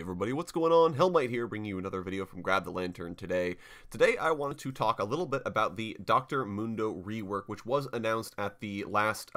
Hey everybody, what's going on? Hellmite here, bringing you another video from Grab the Lantern today. Today I wanted to talk a little bit about the Dr. Mundo rework, which was announced at the last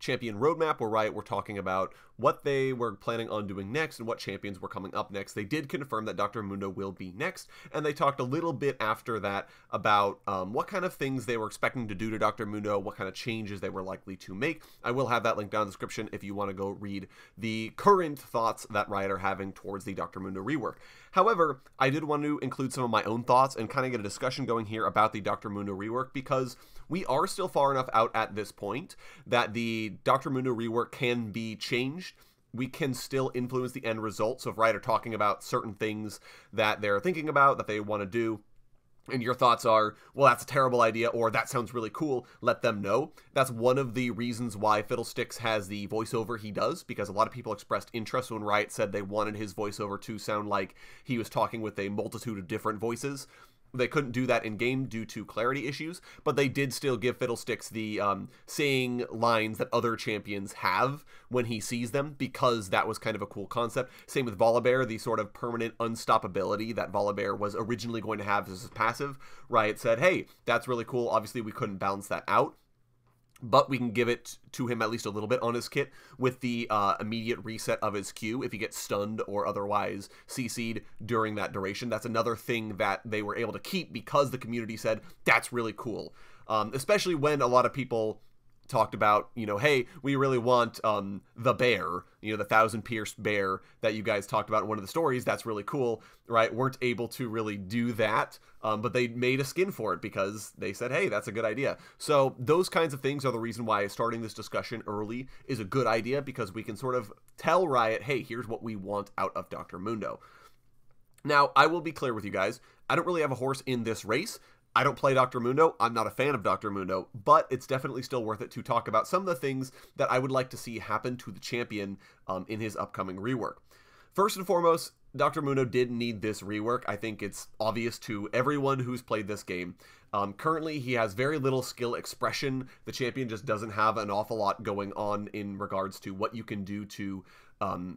Champion Roadmap, where Riot were talking about what they were planning on doing next and what champions were coming up next. They did confirm that Dr. Mundo will be next, and they talked a little bit after that about what kind of things they were expecting to do to Dr. Mundo, what kind of changes they were likely to make. I will have that link down in the description if you want to go read the current thoughts that Riot are having towards the Dr. Mundo rework. However, I did want to include some of my own thoughts and kind of get a discussion going here about the Dr. Mundo rework, because we are still far enough out at this point that the Dr. Mundo rework can be changed. We can still influence the end result. So if Riot are talking about certain things that they're thinking about, that they want to do, and your thoughts are, well, that's a terrible idea, or that sounds really cool, let them know. That's one of the reasons why Fiddlesticks has the voiceover he does, because a lot of people expressed interest when Riot said they wanted his voiceover to sound like he was talking with a multitude of different voices. They couldn't do that in-game due to clarity issues, but they did still give Fiddlesticks the saying lines that other champions have when he sees them, because that was kind of a cool concept. Same with Volibear, the sort of permanent unstoppability that Volibear was originally going to have as his passive. Riot said, hey, that's really cool. Obviously, we couldn't balance that out, but we can give it to him at least a little bit on his kit with the immediate reset of his Q if he gets stunned or otherwise CC'd during that duration. That's another thing that they were able to keep because the community said, that's really cool. Especially when a lot of people talked about, you know, hey, we really want the bear, you know, the 1,000 pierced bear that you guys talked about in one of the stories. That's really cool, right? Weren't able to really do that, but they made a skin for it because they said, hey, that's a good idea. So those kinds of things are the reason why starting this discussion early is a good idea, because we can sort of tell Riot, hey, here's what we want out of Dr. Mundo. Now, I will be clear with you guys. I don't really have a horse in this race. I don't play Dr. Mundo, I'm not a fan of Dr. Mundo, but it's definitely still worth it to talk about some of the things that I would like to see happen to the champion in his upcoming rework. First and foremost, Dr. Mundo did need this rework. I think it's obvious to everyone who's played this game. Currently, he has very little skill expression. The champion just doesn't have an awful lot going on in regards to what you can do to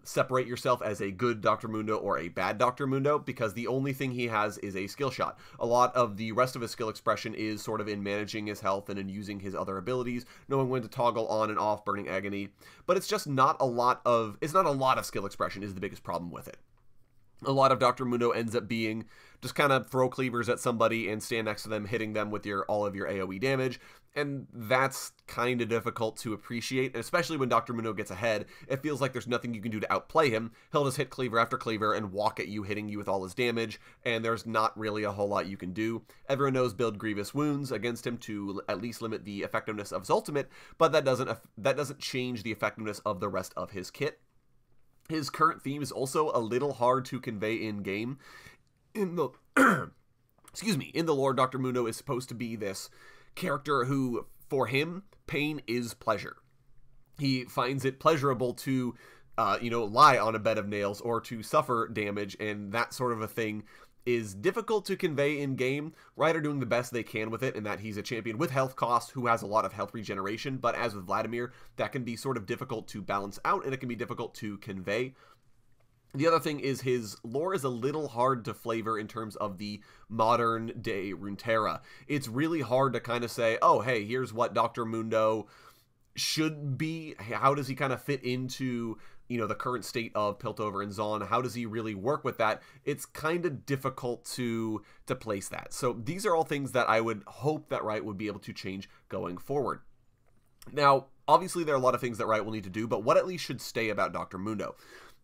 separate yourself as a good Dr. Mundo or a bad Dr. Mundo, because the only thing he has is a skill shot. A lot of the rest of his skill expression is sort of in managing his health and in using his other abilities, knowing when to toggle on and off Burning Agony. But it's just not a lot of, skill expression is the biggest problem with it. A lot of Dr. Mundo ends up being just kind of throw cleavers at somebody and stand next to them, hitting them with all of your AoE damage, and that's kind of difficult to appreciate, and especially when Dr. Mundo gets ahead, it feels like there's nothing you can do to outplay him. He'll just hit cleaver after cleaver and walk at you, hitting you with all his damage, and there's not really a whole lot you can do. Everyone knows build Grievous Wounds against him to at least limit the effectiveness of his ultimate, but that doesn't change the effectiveness of the rest of his kit. His current theme is also a little hard to convey in-game. In the lore, Dr. Mundo is supposed to be this character who, for him, pain is pleasure. He finds it pleasurable to, you know, lie on a bed of nails or to suffer damage, and that sort of a thing is difficult to convey in-game. Riot are doing the best they can with it, in that he's a champion with health costs who has a lot of health regeneration, but as with Vladimir, that can be sort of difficult to balance out, and it can be difficult to convey. The other thing is his lore is a little hard to flavor in terms of the modern-day Runeterra. It's really hard to kind of say, oh, hey, here's what Dr. Mundo should be. How does he kind of fit into, you know, the current state of Piltover and Zaun? How does he really work with that? It's kind of difficult to place that. So these are all things that I would hope that Riot would be able to change going forward. Now, obviously there are a lot of things that Riot will need to do, but what at least should stay about Dr. Mundo?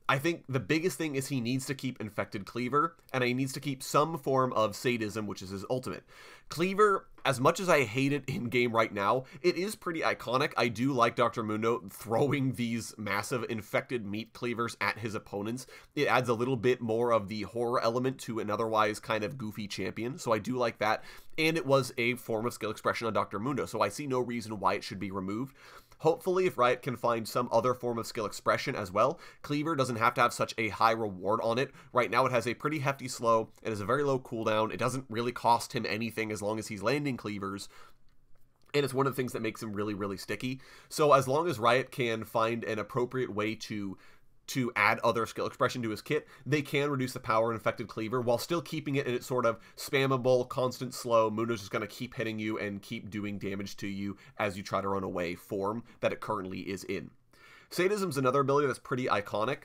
I think the biggest thing is he needs to keep Infected Cleaver, and he needs to keep some form of Sadism, which is his ultimate. Cleaver, as much as I hate it in-game right now, it is pretty iconic. I do like Dr. Mundo throwing these massive infected meat cleavers at his opponents. It adds a little bit more of the horror element to an otherwise kind of goofy champion, so I do like that. And it was a form of skill expression on Dr. Mundo, so I see no reason why it should be removed. Hopefully, if Riot can find some other form of skill expression as well, Cleaver doesn't have to have such a high reward on it. Right now, it has a pretty hefty slow. It has a very low cooldown. It doesn't really cost him anything as long as he's landing cleavers. And it's one of the things that makes him really, really sticky. So as long as Riot can find an appropriate way to to add other skill expression to his kit, they can reduce the power in Infected Cleaver while still keeping it in its sort of spammable, constant slow, Mundo's just going to keep hitting you and keep doing damage to you as you try to run away form that it currently is in. Sadism's another ability that's pretty iconic.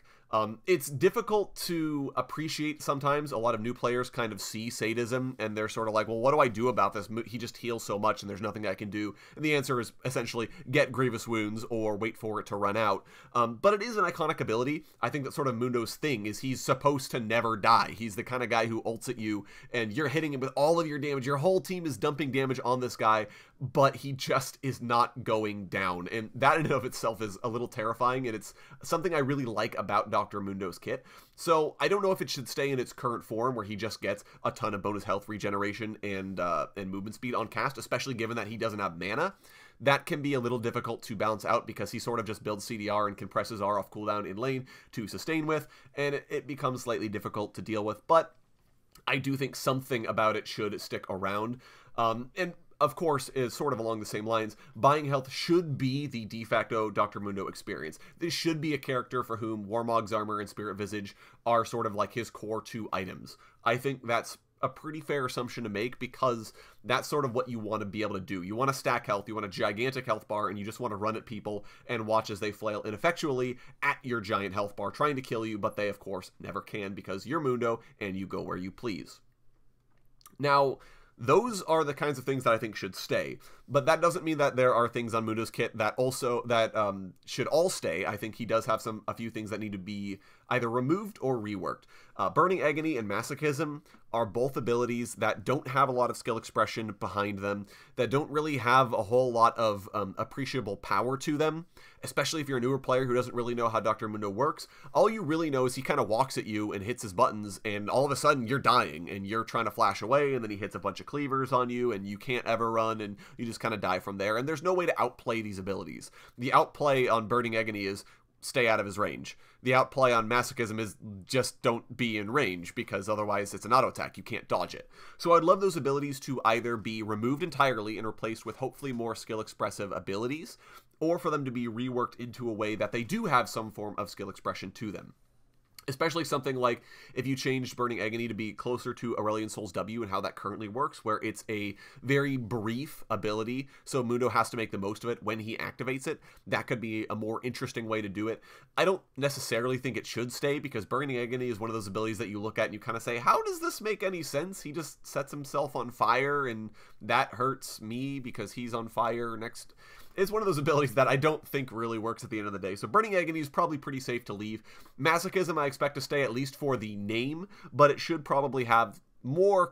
It's difficult to appreciate sometimes. A lot of new players kind of see sadism and they're sort of like, well, what do I do about this? He just heals so much and there's nothing I can do. And the answer is essentially get grievous wounds or wait for it to run out. But it is an iconic ability. I think that's sort of Mundo's thing, is he's supposed to never die. He's the kind of guy who ults at you and you're hitting him with all of your damage. Your whole team is dumping damage on this guy, but he just is not going down. And that in and of itself is a little terrifying, and it's something I really like about Dr. Mundo's kit. So I don't know if it should stay in its current form where he just gets a ton of bonus health regeneration and movement speed on cast, especially given that he doesn't have mana. That can be a little difficult to balance out because he sort of just builds CDR and compresses R off cooldown in lane to sustain with, and it becomes slightly difficult to deal with, but I do think something about it should stick around. And of course, is sort of along the same lines, buying health should be the de facto Dr. Mundo experience. This should be a character for whom Warmog's Armor and Spirit Visage are sort of like his core two items. I think that's a pretty fair assumption to make because that's sort of what you want to be able to do. You want to stack health, you want a gigantic health bar, and you just want to run at people and watch as they flail ineffectually at your giant health bar trying to kill you, but they, of course, never can because you're Mundo and you go where you please. Now, those are the kinds of things that I think should stay, but that doesn't mean that there are things on Mundo's kit that also should all stay. I think he does have a few things that need to be either removed or reworked. Burning Agony and Masochism are both abilities that don't have a lot of skill expression behind them, that don't really have a whole lot of appreciable power to them, especially if you're a newer player who doesn't really know how Dr. Mundo works. All you really know is he kind of walks at you and hits his buttons, and all of a sudden you're dying and you're trying to flash away, and then he hits a bunch of cleavers on you and you can't ever run and you just kind of die from there, and there's no way to outplay these abilities. The outplay on Burning Agony is stay out of his range. The outplay on Masochism is just don't be in range, because otherwise it's an auto attack, you can't dodge it. So I'd love those abilities to either be removed entirely and replaced with hopefully more skill expressive abilities, or for them to be reworked into a way that they do have some form of skill expression to them. Especially something like if you changed Burning Agony to be closer to Aurelion Soul's W and how that currently works, where it's a very brief ability, so Mundo has to make the most of it when he activates it. That could be a more interesting way to do it. I don't necessarily think it should stay, because Burning Agony is one of those abilities that you look at and you kind of say, how does this make any sense? He just sets himself on fire and that hurts me because he's on fire next. It's one of those abilities that I don't think really works at the end of the day. So Burning Agony is probably pretty safe to leave. Masochism I expect to stay, at least for the name, but it should probably have more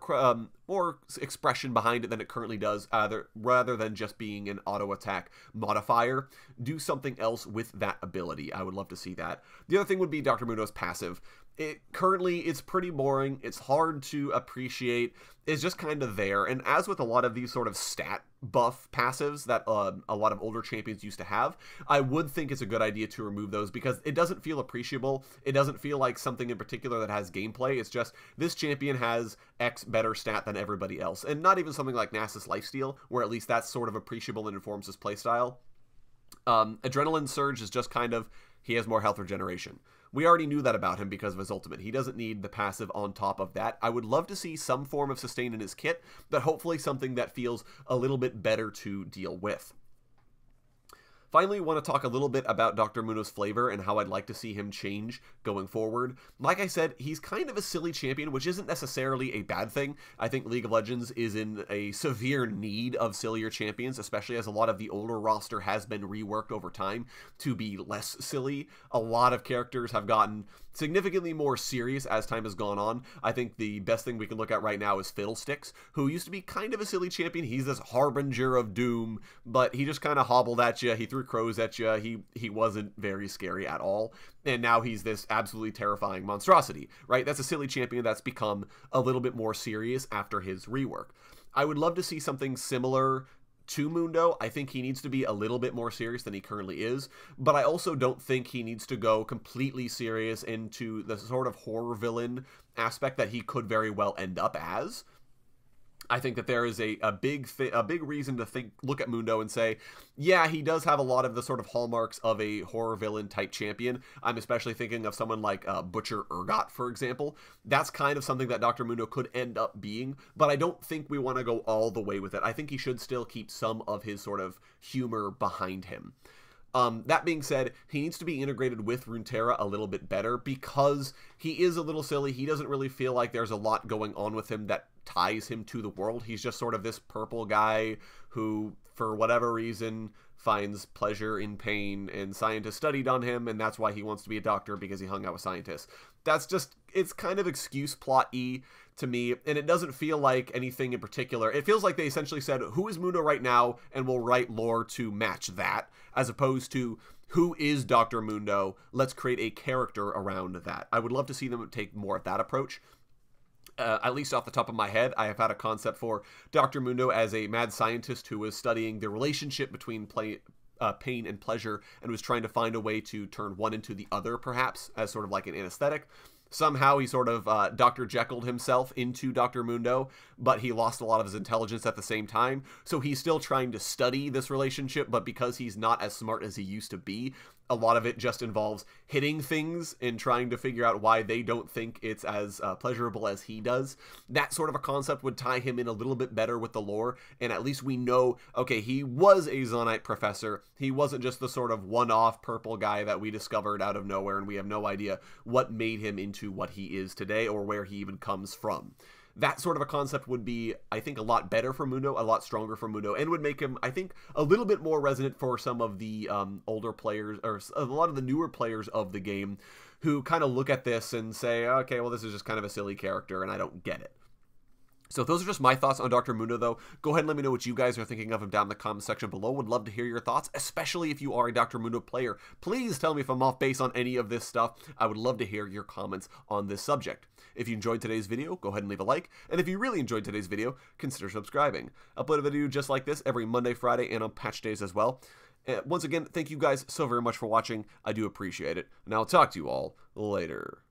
expression behind it than it currently does, rather than just being an auto attack modifier. Do something else with that ability. I would love to see that. The other thing would be Dr. Mundo's passive. Currently, it's pretty boring. It's hard to appreciate. It's just kind of there. And as with a lot of these sort of stat buff passives that a lot of older champions used to have, I would think it's a good idea to remove those because it doesn't feel appreciable. It doesn't feel like something in particular that has gameplay. It's just this champion has X better stat than everybody else. And not even something like Nasus Lifesteal, where at least that's sort of appreciable and informs his playstyle. Adrenaline Surge is just kind of, he has more health regeneration. We already knew that about him because of his ultimate. He doesn't need the passive on top of that. I would love to see some form of sustain in his kit, but hopefully something that feels a little bit better to deal with. Finally, I want to talk a little bit about Dr. Mundo's flavor and how I'd like to see him change going forward. Like I said, he's kind of a silly champion, which isn't necessarily a bad thing. I think League of Legends is in a severe need of sillier champions, especially as a lot of the older roster has been reworked over time to be less silly. A lot of characters have gotten significantly more serious as time has gone on. I think the best thing we can look at right now is Fiddlesticks, who used to be kind of a silly champion. He's this harbinger of doom, but he just kind of hobbled at you. He threw crows at you. He wasn't very scary at all. And now he's this absolutely terrifying monstrosity, right? That's a silly champion that's become a little bit more serious after his rework. I would love to see something similar to Mundo. I think he needs to be a little bit more serious than he currently is, but I also don't think he needs to go completely serious into the sort of horror villain aspect that he could very well end up as. I think that there is a big reason to look at Mundo and say, yeah, he does have a lot of the sort of hallmarks of a horror villain type champion. I'm especially thinking of someone like Butcher Urgot, for example. That's kind of something that Dr. Mundo could end up being, but I don't think we want to go all the way with it. I think he should still keep some of his sort of humor behind him. That being said, he needs to be integrated with Runeterra a little bit better because he is a little silly. He doesn't really feel like there's a lot going on with him that ties him to the world. He's just sort of this purple guy who, for whatever reason, finds pleasure in pain, and scientists studied on him, and that's why he wants to be a doctor, because he hung out with scientists. That's just, it's kind of excuse plot-y to me, and it doesn't feel like anything in particular. It feels like they essentially said, who is Mundo right now, and we'll write lore to match that, as opposed to, who is Dr. Mundo? Let's create a character around that. I would love to see them take more of that approach. At least off the top of my head, I have had a concept for Dr. Mundo as a mad scientist who was studying the relationship between pain and pleasure and was trying to find a way to turn one into the other, perhaps, as sort of like an anesthetic. Somehow he sort of Dr. Jekyll'd himself into Dr. Mundo, but he lost a lot of his intelligence at the same time. So he's still trying to study this relationship, but because he's not as smart as he used to be, a lot of it just involves hitting things and trying to figure out why they don't think it's as pleasurable as he does. That sort of a concept would tie him in a little bit better with the lore, and at least we know, okay, he was a Zaunite professor. He wasn't just the sort of one-off purple guy that we discovered out of nowhere, and we have no idea what made him into what he is today or where he even comes from. That sort of a concept would be, I think, a lot better for Mundo, a lot stronger for Mundo, and would make him, I think, a little bit more resonant for some of the older players, or a lot of the newer players of the game, who kind of look at this and say, okay, well, this is just kind of a silly character and I don't get it. So those are just my thoughts on Dr. Mundo, though. Go ahead and let me know what you guys are thinking of him down in the comment section below. Would love to hear your thoughts, especially if you are a Dr. Mundo player. Please tell me if I'm off base on any of this stuff. I would love to hear your comments on this subject. If you enjoyed today's video, go ahead and leave a like. And if you really enjoyed today's video, consider subscribing. I upload a video just like this every Monday, Friday, and on patch days as well. Once again, thank you guys so very much for watching. I do appreciate it. And I'll talk to you all later.